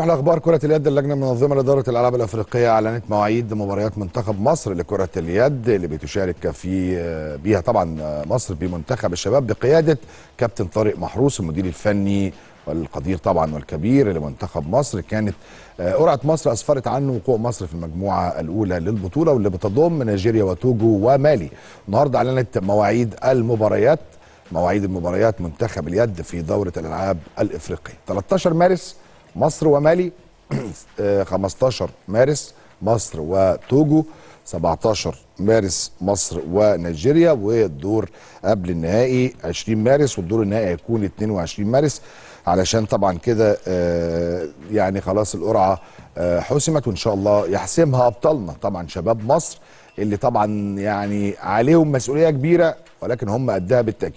نروح لاخبار كرة اليد. اللجنة المنظمة لإدارة الألعاب الأفريقية أعلنت مواعيد مباريات منتخب مصر لكرة اليد اللي بتشارك بيها طبعا مصر بمنتخب الشباب بقيادة كابتن طارق محروس المدير الفني والقدير طبعا والكبير لمنتخب مصر. كانت قرعة مصر أسفرت عن وقوع مصر في المجموعة الأولى للبطولة واللي بتضم نيجيريا وتوجو ومالي. النهارده أعلنت مواعيد المباريات منتخب اليد في دورة الألعاب الأفريقية 13 مارس مصر ومالي، 15 مارس مصر وتوجو، 17 مارس مصر ونيجيريا، والدور قبل النهائي 20 مارس والدور النهائي هيكون 22 مارس علشان طبعا كده يعني خلاص القرعه حسمت وان شاء الله يحسمها ابطالنا طبعا شباب مصر اللي طبعا يعني عليهم مسؤوليه كبيره ولكن هم قدها بالتأكيد.